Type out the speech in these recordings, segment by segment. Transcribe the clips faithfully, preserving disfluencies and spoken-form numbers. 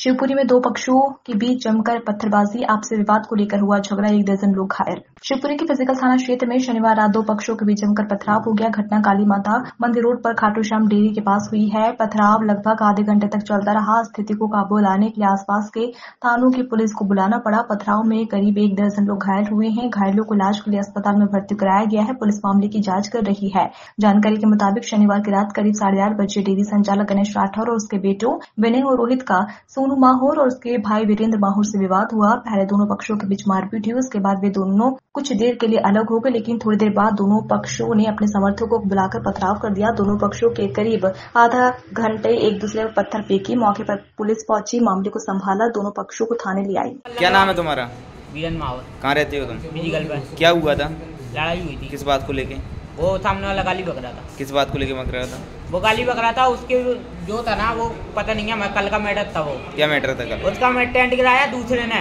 शिवपुरी में दो पक्षों के बीच जमकर पत्थरबाजी, आपसी विवाद को लेकर हुआ झगड़ा, एक दर्जन लोग घायल। शिवपुरी के फिजिकल थाना क्षेत्र में शनिवार रात दो पक्षों के बीच जमकर पथराव हो गया। घटना काली माता मंदिर रोड पर खाटू श्याम डेयरी के पास हुई है। पथराव लगभग आधे घंटे तक चलता रहा। स्थिति को काबू लाने के लिए आसपास के थानों की पुलिस को बुलाना पड़ा। पथराव में करीब एक दर्जन लोग घायल हुए हैं। घायलों को इलाज के लिए अस्पताल में भर्ती कराया गया है। पुलिस मामले की जाँच कर रही है। जानकारी के मुताबिक शनिवार की रात करीब साढ़े आठ बजे डेयरी संचालक गणेश राठौर और उसके बेटों विनय और रोहित का अनुमा माहौर और उसके भाई वीरेंद्र माहौर से विवाद हुआ। पहले दोनों पक्षों के बीच मारपीट हुई। उसके बाद वे दोनों कुछ देर के लिए अलग हो गए, लेकिन थोड़ी देर बाद दोनों पक्षों ने अपने समर्थकों को बुलाकर पथराव कर दिया। दोनों पक्षों के करीब आधा घंटे एक दूसरे पर पत्थर फेंके। मौके पर पुलिस पहुंची, मामले को संभाला, दोनों पक्षों को थाने ले आई। क्या नाम है तुम्हारा? वीरेंद्र माहौर। कहाँ रहते हो तुम? क्या हुआ था? लड़ाई हुई थी। किस बात को लेके? वो सामने वाला गाली बक रहा था। किस बात को लेके बक रहा था? वो गाली बक रहा था। उसके जो था ना, वो पता नहीं है, कल का मैटर था वो। क्या मैटर था कल? उसका मैं टेंट गिराया दूसरे ने,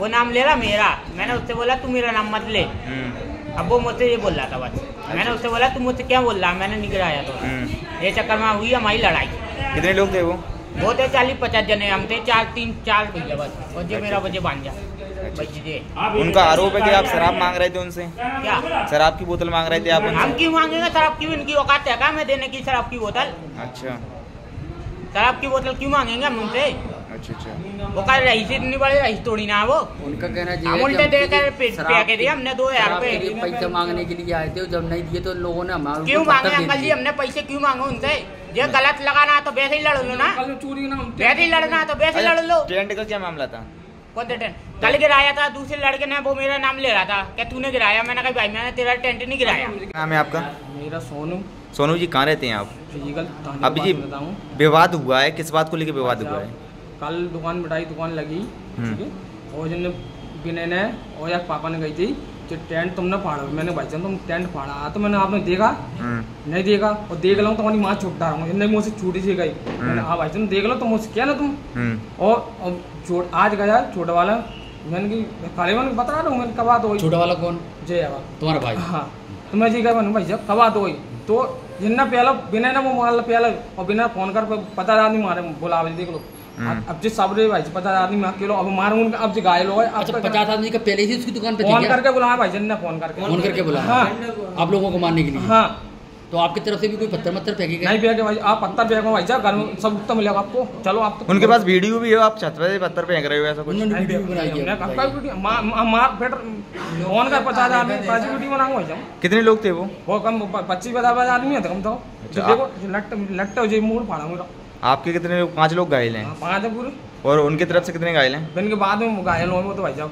वो नाम ले रहा मेरा। मैंने उससे बोला तू मेरा नाम मत ले। अब वो मुझसे ये बोल रहा था बस। मैंने उससे बोला तू मुझसे क्या बोल रहा, मैंने नहीं गिराया। तो ये चक्कर में हुई हमारी लड़ाई। कितने लोग थे वो? वो थे चालीस पचास जने। हम थे चार तीन चार भैया बस। बजे मेरा बजे बांझा। उनका आरोप है कि आप शराब मांग रहे थे उनसे। क्या शराब की बोतल मांग रहे थे आप उनसे? हम क्यों मांगेंगे शराब की? इनकी औकात है क्या मैं देने की शराब की बोतल? अच्छा, शराब की बोतल क्यों मांगेंगे हम उनसे? अच्छा अच्छा, वो कह रही इतनी बड़ी रही थोड़ी ना। वो उनका कहना जी हम उल्टे देकर पैसा के दिया। हमने दो हजार रुपए पैसा मांगने के लिए आए थे, जब नहीं दिए तो लोगों ने हमारे क्यों मांगे? अंकल जी हमने पैसे क्यों मांगे उनसे? ये गलत लगाना तो वैसे ही लड़ लो ना, वैसे ही लड़ना तो वैसे लड़ लो। टेंट का क्या मामला था? कल गिराया था दूसरे लड़के ने, वो मेरा नाम ले रहा था क्या तूने गिराया? मैंने कहा भाई मैंने तेरा टेंट नहीं गिराया। नाम है आपका? मेरा सोनू। सोनू जी कहाँ रहते हैं आप? फिजिकल। अभी जी विवाद हुआ है, किस बात को लेकर विवाद हुआ है? कल दुकान बिठाई, दुकान लगी और जिनने बिने ने और यार पापा ने गई थी जो टेंट तुमने फाड़ा। मैंने भाई जान तुम टेंट फाड़ा तो मैंने आपने देखा नहीं देखा और देख लो तो तुम्हारी माँ छुपटा रहा हूँ। मुझसे छूटी सी गई। मैंने हाँ भाई जान देख लो तो मुझसे क्या ना तुम। और आज गया छोटा वाला, मैंने की काले मैंने बता रहा हूँ। मैंने कब तो छोटा वाला कौन? जय आवा तुम्हारा भाई। हाँ तो मैं जी गया भाई जब कब तो तो जिन्ना प्याला बिना ना वो माला प्याला और बिना फोन कर पता आदमी मारे बोला देख लो। अब जो साबरे भाई पचास आदमी मार के लो, अब मारो उनका। अब जो घायल हो पचास आदमी का पहले ही उसकी दुकान पे फोन करके बुलाया भाई जन ने, फोन करके फोन करके बुलाया आप लोगों को मारने के लिए। हाँ तो आपकी तरफ से भी कोई पत्थर मत्थर फेंकेगा? नहीं फेंके भाई, आप पत्थर फेंको भाई साहब, घर में सब तो मिलेगा आपको। चलो आप तो उनके पास वीडियो भी है, आप छत पे पत्थर फेंक रहे हो ऐसा कुछ? उन्होंने वीडियो बनाई है। आपका वीडियो मार बेटर ऑन का पचास आदमी पांच वीडियो बनाऊं भाई साहब। कितने लोग थे वो? वो कम पच्चीस पचास आदमी है कम तो। देखो लट लट जो मुंह फाड़ा मेरा। आपके कितने लोग? पांच लोग घायल हैं। पांच है पूरे। और उनकी तरफ से कितने घायल हैं? उनके बाद में घायल हुए वो तो भाई साहब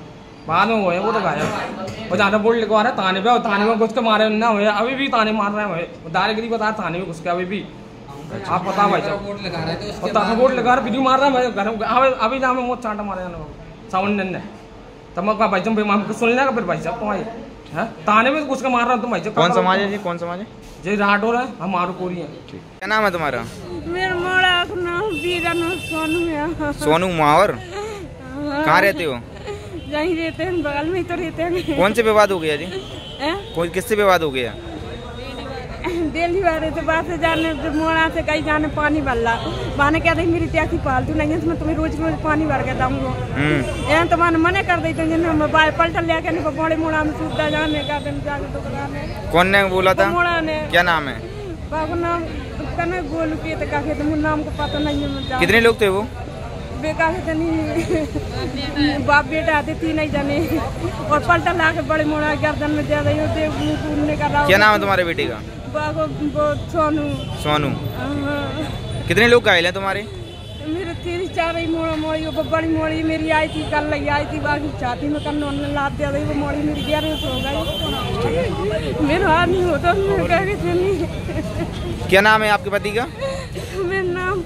बाद में हुए वो तो गायब। वो ज्यादा बोर्ड लिखवा रहा है थाने पे और थाने में घुस के मारे ना हुए। अभी भी थाने मार रहे हैं, दादागिरी बता थाने में घुस के अभी भी। आप पता भाई बोर्ड लगा रहे थे, बोर्ड लगा रहा वीडियो मार रहा है घर। अभी जहाँ में चांटा मारे सावन ने तब मैं कहा भाई जब हमको सुन लेगा फिर भाई साहब तुम्हारी है थाने में घुस के मार रहा हूँ तुम भाई साहब। कौन समाज है जी? कौन समाज है? जय राठौर है हमारो पूरी है। क्या नाम है तुम्हारा? सोनू माहौर। कहाँ रहते हो? यहीं रहते हैं, बगल में ही तो रहते हैं। कौन से विवाद हो गया जी? कोई किससे विवाद हो गया? डेली वाले तो बात से जाने मोड़ा से कहीं जाने पानी भरला बहाने क्या देख मेरी त्यासी पालतू नहीं है, मैं तुम्हें रोज रोज पानी भर के दूंगा यहाँ तो मैंने मना कर दी थी पलटन लिया बड़े मोड़ा में सूखता जाने का दुकान। कौन ने बोला था? मोड़ा ने। क्या नाम है? बाबू नाम बोलू के नाम को पता नहीं। कितने लोग थे वो? बेकार है नहीं बाप बेटा आते थी नहीं जाने और पलटन ला के बड़े मोड़ा गर्दन में दे रही होते घूमने का। क्या नाम है तुम्हारे बेटे का? सोनू। सोनू। कितने लोग घायल हैं तुम्हारे? मेरे तेरी चार ही मोड़ा मोड़ी वो बड़ी मोड़ी मेरी आई थी कल लगी आई थी बाकी छाती में कल नॉन लाद दे रही वो मोड़ी मेरी ग्यारह सौ हो गई मेरा हाथ नहीं होता। क्या नाम है आपके पति का?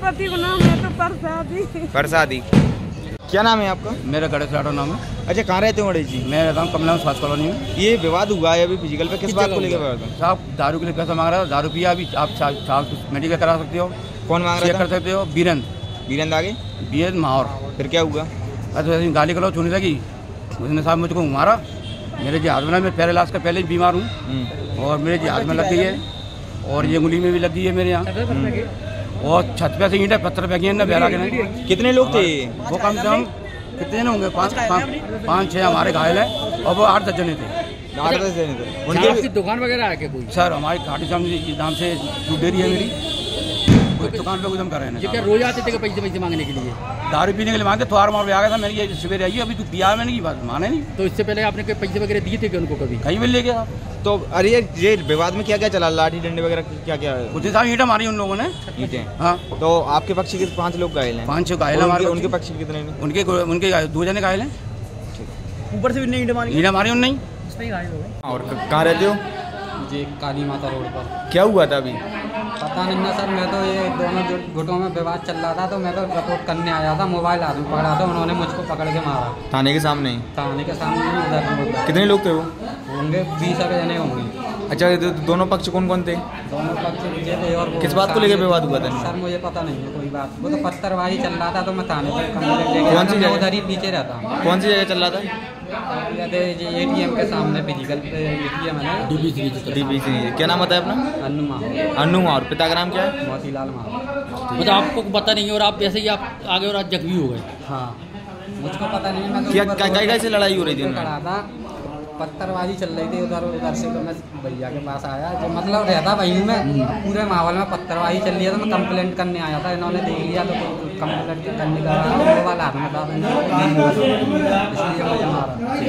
पति का नाम है तो परसादी। परसादी। क्या नाम है आपका? मेरा गणेश राठौर नाम है। अच्छा कहाँ रहते हो गणेश जी? मैं रहता हूँ कमला स्वास्थ्य कॉलोनी में। ये विवाद हुआ है अभी फिजिकल पे, किस बात को लेकर? साहब दारू के लिए पैसा मांग रहा है, दारू पिया अभी आप मेडिकल करा सकते हो। कौन मांग रहा है? कर सकते हो वीरेंद्र। वीरेंद्र आगे? वीरेंद्र माहौर। फिर क्या हुआ? अच्छा गाली करो चुनी लगी उसने साहब मुझको मारा। मेरे जी हाथ में पैरालाइज का पहले ही बीमार हूँ और मेरे जी हाथ में लग गई है और ये उंगली में भी लग गई है मेरे यहाँ और छत पे से ईंटे पत्थर फेंकी ने बहरा के। कितने लोग थे वो? कम से कम कितने होंगे, पाँच पाँच छः हमारे घायल हैं और वो आठ दस जने थे। आठ दस जने थे उनकी दुकान वगैरह आके कोई? सर हमारी खाटू श्याम के नाम से दूध डेयरी है मेरी, दुकान पे गुदम कर रहे हैं। रोज आते थे पैसे पैसे मांगने के लिए, दारू पीने के लिए मांगते, थोड़ा मार आ गया था। मैंने ये सवेरे आई, अभी तो दिया मैंने की बात माने नहीं। तो इससे पहले आपने पैसे वगैरह दिए थे कि उनको? कभी कहीं भी ले गया। तो अरे ये विवाद में क्या क्या चला, लाठी डंडे वगैरह क्या क्या? कुछ हिसाब ईंटा मारी उन लोगों ने, ईंटे। हाँ तो आपके पक्षी के पाँच लोग घायल हैं? पाँच छः घायल हमारे। उनके पक्षी कितने? उनके उनके दो जने घायल हैं। ऊपर से भी ईंटा मारी, ईंटा मारी उन नहीं और। कहाँ रहते हो? जी काली माता रोड पर। क्या हुआ था अभी? पता नहीं ना सर, मैं तो ये दोनों गुटों में विवाद चल रहा था तो मैं तो रिपोर्ट करने आया था। मोबाइल आदमी पकड़ा था, उन्होंने मुझको पकड़ के मारा। थाने के सामने? थाने के सामने उधर। कितने लोग थे वो? होंगे बीस अगर जने होंगे। अच्छा तो दोनों पक्ष कौन कौन थे? दोनों पक्ष ये थे। और किस बात को लेकर विवाद हुआ था? सर मुझे पता नहीं है कोई बात, वो तो पत्थरबाजी चल रहा था तो मैं थाने पर उधर ही पीछे रहता हूँ। कौन सी जगह चल रहा था? एटीएम के सामने फिजिकल एटीएम है ना, डीबीसी। क्या नाम बताया अपना? अनुमा। अनुमा। और पिता का नाम क्या है? मोतीलाल माहौर। मतलब आपको पता नहीं है और आप ऐसे ही आप आगे और आज जख्मी हो गए? हाँ मुझको पता नहीं है। क्या क्या कैसे लड़ाई हो रही थी? लड़ा था, पत्थरबाजी चल रही थी उधर उधर से। तो मैं भैया के पास आया, जो मतलब रहता वहीं में, पूरे माहौल में पत्थरबाजी चल रही है। तो मैं कंप्लेंट करने आया था, इन्होंने देख लिया तो कंप्लेंट करने का वाला हाथ में था, इसलिए मुझे मारा।